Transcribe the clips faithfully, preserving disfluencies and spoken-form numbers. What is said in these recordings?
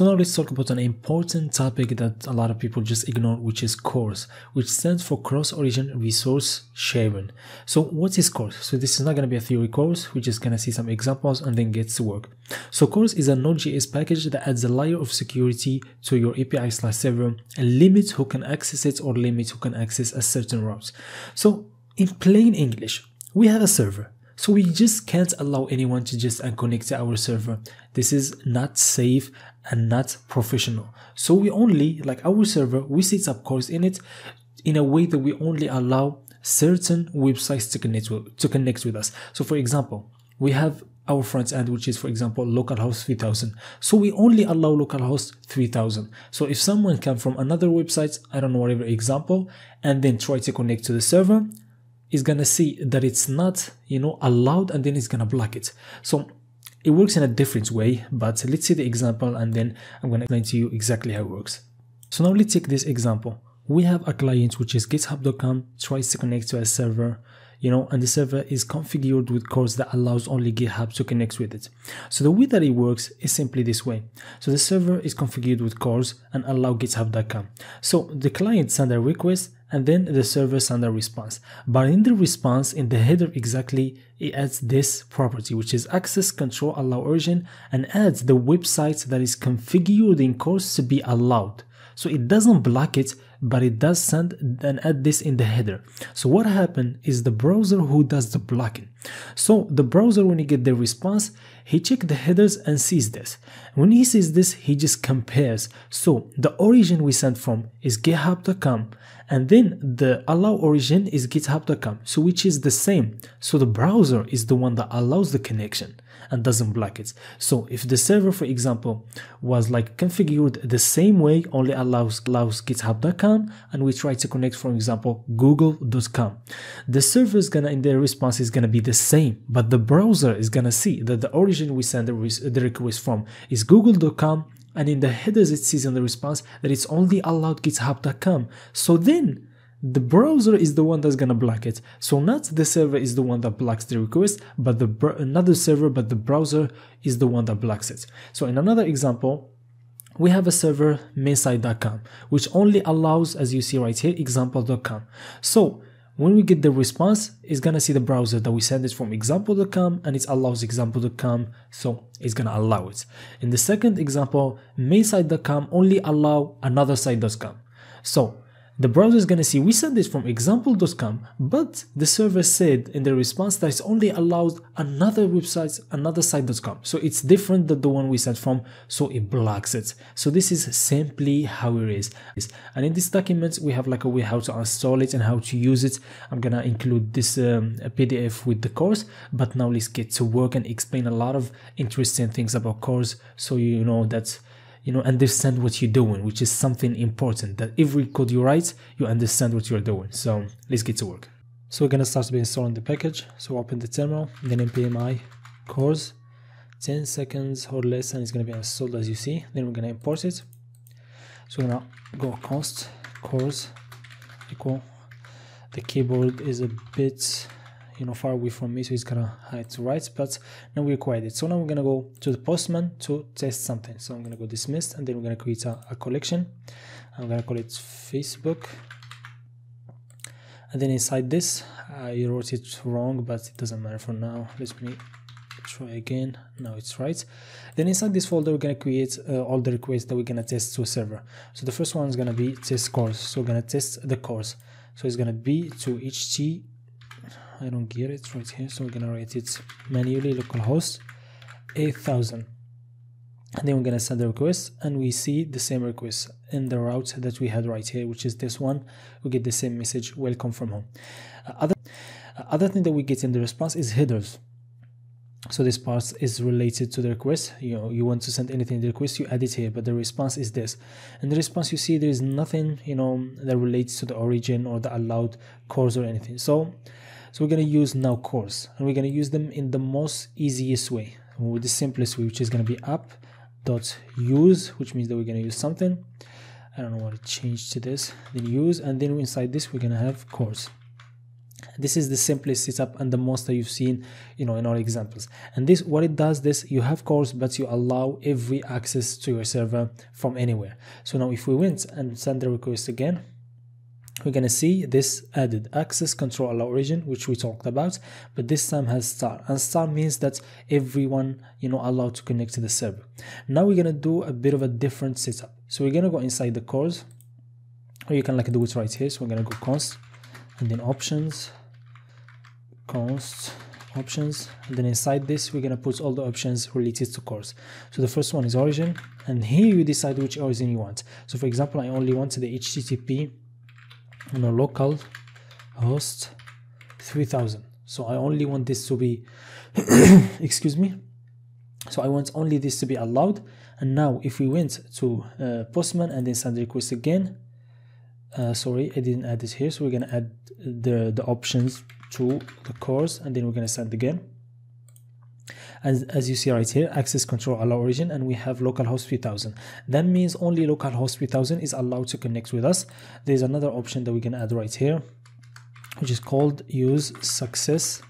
So now let's talk about an important topic that a lot of people just ignore, which is CORS, which stands for Cross-Origin Resource Sharing. So what is CORS? So this is not going to be a theory course, we're just going to see some examples and then get to work. So CORS is a Node.js package that adds a layer of security to your A P I slash server and limits who can access it or limits who can access a certain route. So in plain English, we have a server. So we just can't allow anyone to just unconnect to our server. This is not safe and not professional. So we only, like our server, we set up CORS in it in a way that we only allow certain websites to connect with, to connect with us. So for example, we have our front end, which is for example localhost three thousand. So we only allow localhost three thousand. So if someone comes from another website, I don't know, whatever example, and then try to connect to the server, is gonna see that it's not, you know, allowed, and then it's gonna block it. So it works in a different way, but let's see the example and then I'm gonna explain to you exactly how it works. So now let's take this example. We have a client which is github dot com, tries to connect to a server, you know, and the server is configured with CORS that allows only GitHub to connect with it. So the way that it works is simply this way. So the server is configured with CORS and allow github dot com. So the client sends a request and then the server sends a response. But in the response, in the header exactly, it adds this property, which is access control allow origin, and adds the website that is configured in CORS to be allowed. So it doesn't block it, but it does send and add this in the header. So what happened is the browser who does the blocking. So the browser, when he get the response, he checks the headers and sees this. When he sees this, he just compares. So the origin we sent from is github dot com, and then the allow origin is github dot com, so which is the same. So the browser is the one that allows the connection and doesn't block it. So if the server, for example, was like configured the same way, only allows, allows github dot com, and we try to connect, for example, google dot com, the server is gonna, in their response is gonna be the same, but the browser is gonna see that the origin we send the, the request from is google dot com, and in the headers it sees in the response that it's only allowed github dot com. So then the browser is the one that's gonna block it. So not the server is the one that blocks the request, but the another server, but the browser is the one that blocks it. So in another example, we have a server mainsite dot com, which only allows, as you see right here, example dot com. So when we get the response, it's gonna see the browser that we send it from example dot com, and it allows example dot com, so it's gonna allow it. In the second example, mainsite dot com only allow another site dot com. So the browser is gonna see we send it from example dot com, but the server said in the response that it's only allowed another website, another site dot com. So it's different than the one we sent from, so it blocks it. So this is simply how it is. And in this document, we have like a way how to install it and how to use it. I'm gonna include this um, P D F with the CORS, but now let's get to work and explain a lot of interesting things about CORS, so you know that you know, understand what you're doing, which is something important, that every code you write, you understand what you're doing. So let's get to work. So we're gonna start by installing the package. So open the terminal, then npm I CORS, ten seconds or less, and it's gonna be installed as you see. Then we're gonna import it. So we're gonna go const CORS equal. The keyboard is a bit, you know, far away from me, so it's gonna hide to right, but now we required it. So now we're gonna go to the Postman to test something. So I'm gonna go dismissed, and then we're gonna create a, a collection. I'm gonna call it Facebook, and then inside this I wrote it wrong, but it doesn't matter for now. Let me try again. Now it's right. Then inside this folder we're gonna create uh, all the requests that we're gonna test to a server. So the first one is gonna be test CORS, so we're gonna test the CORS. So it's gonna be to ht, I don't get it right here, so we're gonna write it manually, localhost eight thousand, and then we're gonna send the request, and we see the same request in the route that we had right here, which is this one. We get the same message, welcome from home. Uh, other uh, other thing that we get in the response is headers. So this part is related to the request. You know, you want to send anything in the request, you add it here, but the response is this. In the response you see there is nothing, you know, that relates to the origin or the allowed CORS or anything. So So we're going to use now CORS, and we're going to use them in the most easiest way, with the simplest way, which is going to be app.use, which means that we're going to use something. I don't know what to change to this. Then use, and then inside this we're going to have CORS. This is the simplest setup and the most that you've seen, you know, in our examples. And this, what it does, this, you have CORS, but you allow every access to your server from anywhere. So now if we went and send the request again, we're going to see this added access control allow origin, which we talked about, but this time has star, and star means that everyone, you know, allowed to connect to the server. Now we're going to do a bit of a different setup. So we're going to go inside the CORS, or you can like do it right here. So we're going to go const and then options, const options, and then inside this we're going to put all the options related to CORS. So the first one is origin, and here you decide which origin you want. So for example, I only want the H T T P, you know, local host three thousand. So I only want this to be excuse me, so I want only this to be allowed. And now if we went to uh, Postman and then send request again, uh, sorry, I didn't add this here, so we're gonna add the the options to the CORS, and then we're gonna send again. As, as you see right here, access control allow origin, and we have localhost three thousand. That means only localhost three thousand is allowed to connect with us. There's another option that we can add right here, which is called use success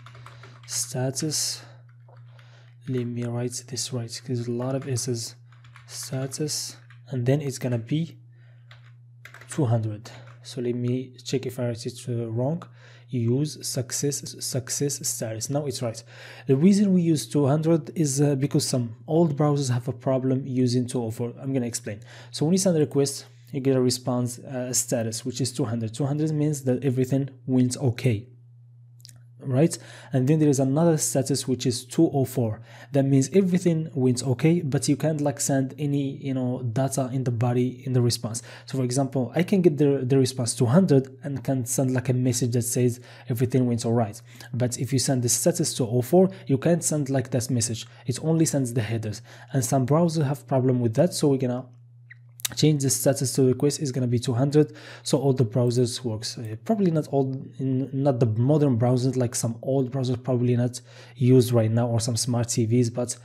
status. Let me write this right because there's a lot of S's. Status, and then it's gonna be two hundred. So let me check if I write it wrong. Use success success status. Now it's right. The reason we use two hundred is uh, because some old browsers have a problem using two oh four. I'm gonna explain. So when you send a request, you get a response uh, status, which is two hundred. two hundred means that everything went okay, right? And then there is another status which is two oh four. That means everything went okay, but you can't like send any, you know, data in the body in the response. So for example, I can get the, the response two hundred and can send like a message that says everything went all right, but if you send the status two oh four, you can't send like that message. It only sends the headers, and some browsers have problem with that. So we're gonna change the status to request is going to be two hundred, so all the browsers works. Uh, probably not all, in, not the modern browsers, like some old browsers probably not used right now, or some smart T Vs, but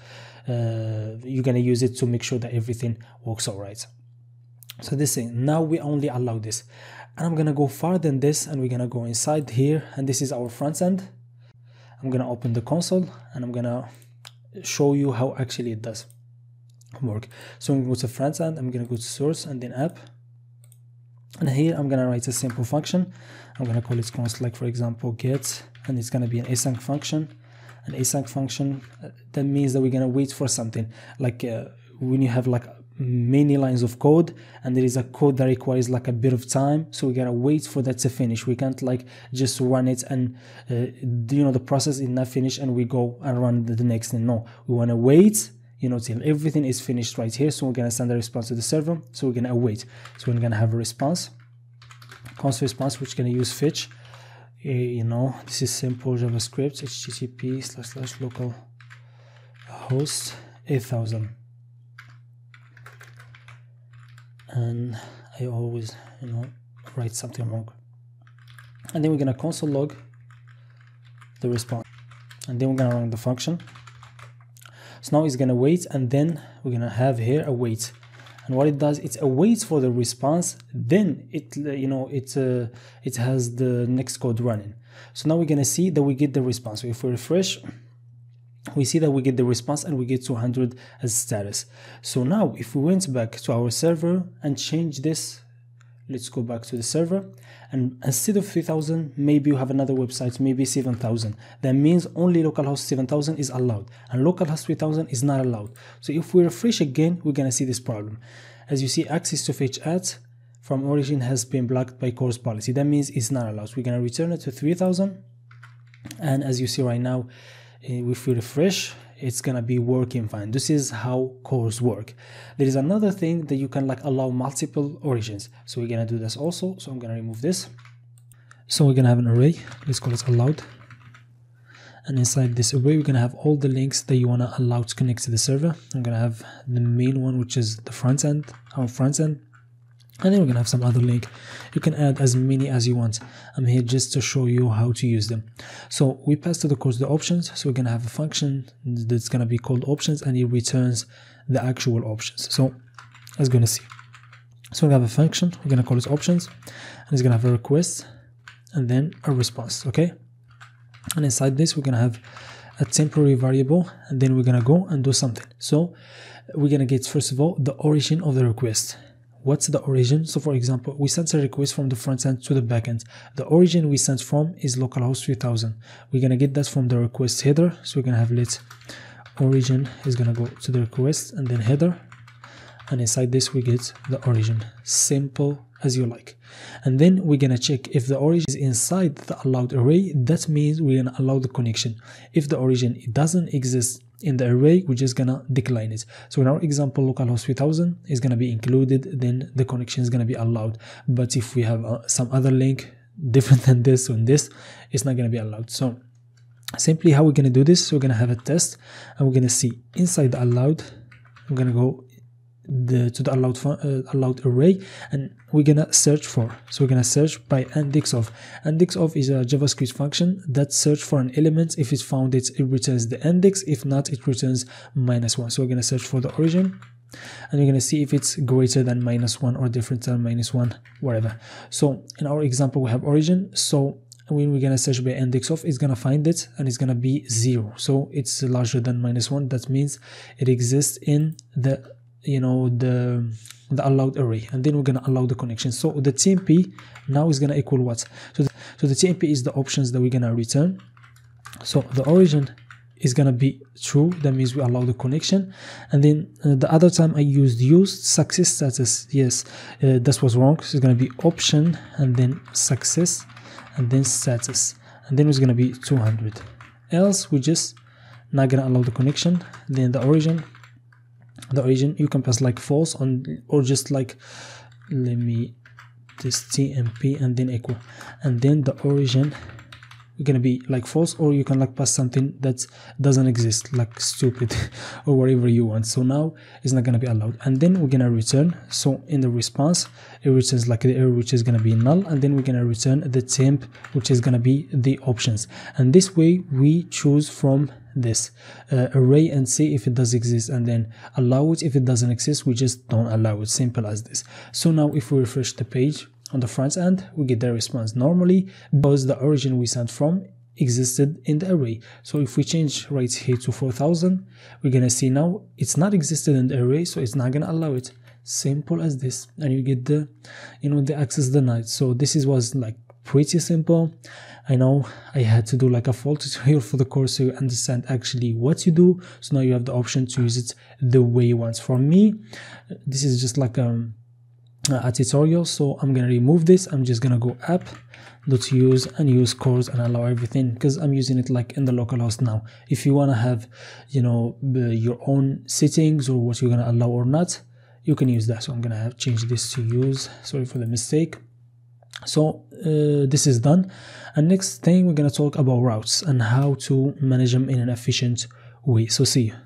uh, you're going to use it to make sure that everything works all right. So this thing, now we only allow this, and I'm going to go farther than this, and we're going to go inside here, and this is our front end. I'm going to open the console, and I'm going to show you how actually it does work. So I'm going to go to front end, I'm going to go to source and then app, and here I'm going to write a simple function. I'm going to call it const, like for example get, and it's going to be an async function. An async function, that means that we're going to wait for something, like uh, when you have like many lines of code and there is a code that requires like a bit of time, so we gotta wait for that to finish. We can't like just run it and uh, you know, the process is not finished and we go and run the next thing. No, we want to wait, you know, till everything is finished right here. So we're gonna send a response to the server, so we're gonna await. So we're gonna have a response, const response, which gonna use fetch. Uh, you know, this is simple JavaScript, H T T P slash slash local host eight thousand. And I always, you know, write something wrong. And then we're gonna console log the response, and then we're gonna run the function. So now it's gonna wait, and then we're gonna have here a wait, and what it does, it's awaits for the response, then it, you know, it uh, it has the next code running. So now we're gonna see that we get the response. So if we refresh, we see that we get the response and we get two hundred as status. So now if we went back to our server and change this, let's go back to the server, and instead of three thousand, maybe you have another website, maybe seven thousand. That means only localhost seven thousand is allowed, and localhost three thousand is not allowed. So if we refresh again, we're gonna see this problem. As you see, access to fetch at from origin has been blocked by CORS policy. That means it's not allowed. We're gonna return it to three thousand, and as you see right now, if we refresh, it's gonna be working fine. This is how CORS work. There is another thing that you can like allow multiple origins, so we're gonna do this also. So I'm gonna remove this. So we're gonna have an array, let's call it allowed, and inside this array we're gonna have all the links that you wanna allow to connect to the server. I'm gonna have the main one, which is the front end, our front end, and then we're gonna have some other link. You can add as many as you want. I'm here just to show you how to use them. So we pass to the course the options, so we're gonna have a function that's gonna be called options, and it returns the actual options. So let's gonna see. So we have a function, we're gonna call it options, and it's gonna have a request and then a response. Okay, and inside this we're gonna have a temporary variable, and then we're gonna go and do something. So we're gonna get, first of all, the origin of the request. What's the origin? So for example, we sent a request from the front end to the back end. The origin we sent from is localhost three thousand. We're gonna get that from the request header. So we're gonna have let origin is gonna go to the request and then header, and inside this we get the origin. Simple as you like. And then we're gonna check if the origin is inside the allowed array. That means we're gonna allow the connection. If the origin doesn't exist in the array, we're just gonna decline it. So in our example, localhost three thousand is gonna be included, then the connection is gonna be allowed. But if we have uh, some other link different than this or this, it's not gonna be allowed. So simply how we're gonna do this, so we're gonna have a test and we're gonna see inside the allowed, we're gonna go the to the allowed uh, allowed array, and we're gonna search for, so we're gonna search by index of. Index of is a JavaScript function that search for an element. If it's found, it, it returns the index. If not, it returns minus one. So we're gonna search for the origin, and we're gonna see if it's greater than minus one or different than minus one, whatever. So in our example we have origin, so when we're gonna search by index of, it's gonna find it and it's gonna be zero. So it's larger than minus one. That means it exists in the you know the the allowed array, and then we're going to allow the connection. So the T M P now is going to equal what? So the, so the T M P is the options that we're going to return. So the origin is going to be true, that means we allow the connection. And then uh, the other time I used used success status, yes, uh, that was wrong. So it's going to be option and then success and then status, and then it's going to be two hundred. Else we just not going to allow the connection. Then the origin the origin you can pass like false on, or just like, let me this T M P and then equal, and then the origin you're gonna be like false, or you can like pass something that doesn't exist, like stupid or whatever you want. So now it's not gonna be allowed. And then we're gonna return, so in the response it returns like the error, which is gonna be null, and then we're gonna return the temp, which is gonna be the options. And this way we choose from this uh, array and see if it does exist, and then allow it. If it doesn't exist, we just don't allow it, simple as this. So now if we refresh the page on the front end, we get the response normally, because the origin we sent from existed in the array. So if we change right here to four thousand, we're gonna see now it's not existed in the array, so it's not gonna allow it, simple as this. And you get the you know the access denied. So this is was like pretty simple. I know I had to do like a full tutorial for the course so you understand actually what you do. So now you have the option to use it the way you want. For me, this is just like a, a tutorial, so I'm gonna remove this. I'm just gonna go app.use and use CORS and allow everything, because I'm using it like in the localhost now. If you want to have you know your own settings or what you're gonna allow or not, you can use that. So I'm gonna have changed this to use, sorry for the mistake. So uh, this is done, and next thing we're gonna talk about routes and how to manage them in an efficient way. So see you.